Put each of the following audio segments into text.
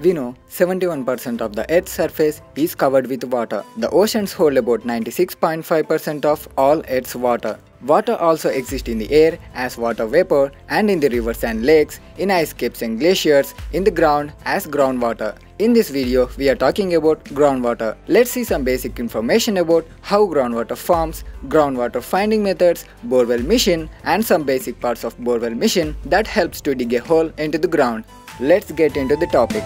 We know 71% of the Earth's surface is covered with water. The oceans hold about 96.5% of all Earth's water. Water also exists in the air as water vapor and in the rivers and lakes, in ice caps and glaciers, in the ground as groundwater. In this video, we are talking about groundwater. Let's see some basic information about how groundwater forms, groundwater finding methods, borewell machine and some basic parts of borewell machine that helps to dig a hole into the ground. Let's get into the topic.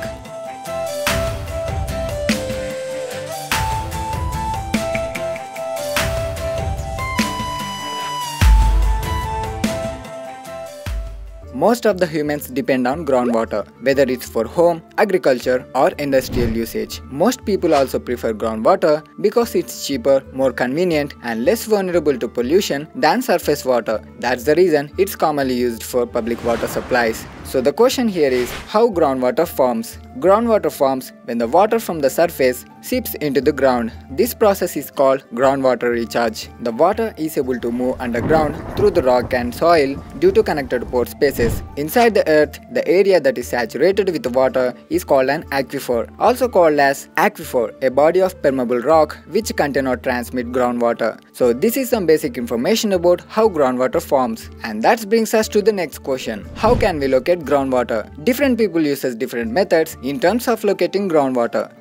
Most of the humans depend on groundwater, whether it's for home, agriculture or industrial usage. Most people also prefer groundwater because it's cheaper, more convenient and less vulnerable to pollution than surface water. That's the reason it's commonly used for public water supplies. So the question here is how groundwater forms. Groundwater forms when the water from the surface seeps into the ground. This process is called groundwater recharge. The water is able to move underground through the rock and soil due to connected pore spaces. Inside the earth, the area that is saturated with water is called an aquifer, also called as aquifer, a body of permeable rock which contain or transmit groundwater. So this is some basic information about how groundwater forms. And that brings us to the next question. How can we locate groundwater? Different people use different methods in terms of locating groundwater.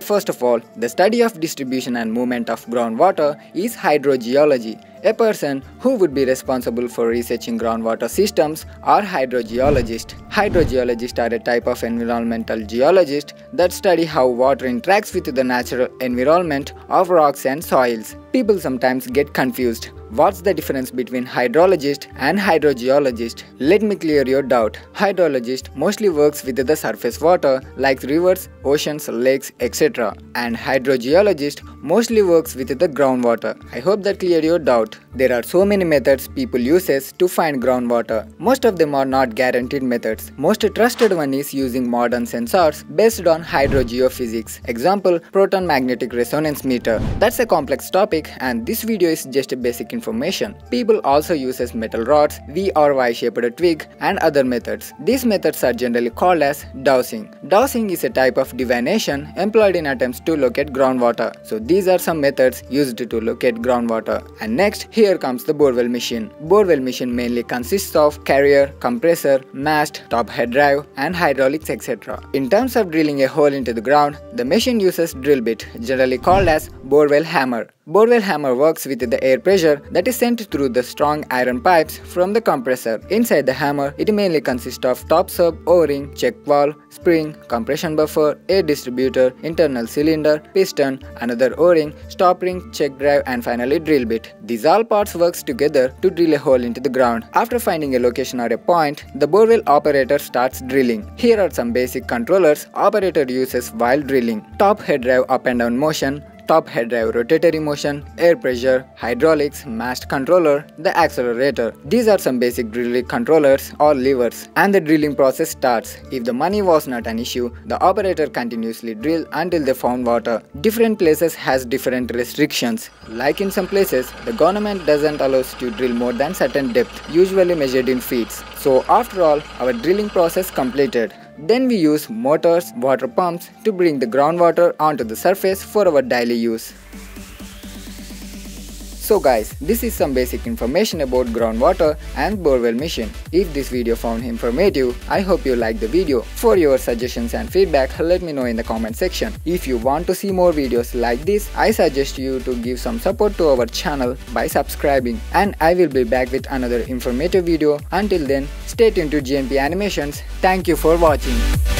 First of all, the study of distribution and movement of groundwater is hydrogeology. A person who would be responsible for researching groundwater systems are hydrogeologists. Hydrogeologists are a type of environmental geologist that study how water interacts with the natural environment of rocks and soils. People sometimes get confused. What's the difference between hydrologist and hydrogeologist? Let me clear your doubt. Hydrologist mostly works with the surface water like rivers, oceans, lakes, etc. And hydrogeologist mostly works with the groundwater. I hope that cleared your doubt. There are so many methods people uses to find groundwater. Most of them are not guaranteed methods. Most trusted one is using modern sensors based on hydrogeophysics. Example, proton magnetic resonance meter. That's a complex topic and this video is just a basic information. People also uses metal rods, V or Y shaped twig and other methods. These methods are generally called as dowsing. Dowsing is a type of divination employed in attempts to locate groundwater. So these are some methods used to locate groundwater. And next, here comes the borewell machine. Borewell machine mainly consists of carrier, compressor, mast, top head drive and hydraulics etc. In terms of drilling a hole into the ground, the machine uses drill bit, generally called as borewell hammer. Borewell hammer works with the air pressure that is sent through the strong iron pipes from the compressor. Inside the hammer, it mainly consists of top serve, o-ring, check valve, spring, compression buffer, air distributor, internal cylinder, piston, another o-ring, stop ring, check drive and finally drill bit. These all parts works together to drill a hole into the ground. After finding a location or a point, the borewell operator starts drilling. Here are some basic controllers operator uses while drilling. Top head drive up and down motion, top head drive rotatory motion, air pressure, hydraulics, mast controller, the accelerator. These are some basic drilling controllers or levers. And the drilling process starts. If the money was not an issue, the operator continuously drill until they found water. Different places has different restrictions. Like in some places, the government doesn't allow us to drill more than certain depth, usually measured in feet. So after all, our drilling process completed. Then we use motors, water pumps to bring the groundwater onto the surface for our daily use. So guys, this is some basic information about groundwater and borewell machine. If this video found informative, I hope you liked the video. For your suggestions and feedback, let me know in the comment section. If you want to see more videos like this, I suggest you to give some support to our channel by subscribing. And I will be back with another informative video. Until then, stay tuned to Karthi Animations. Thank you for watching.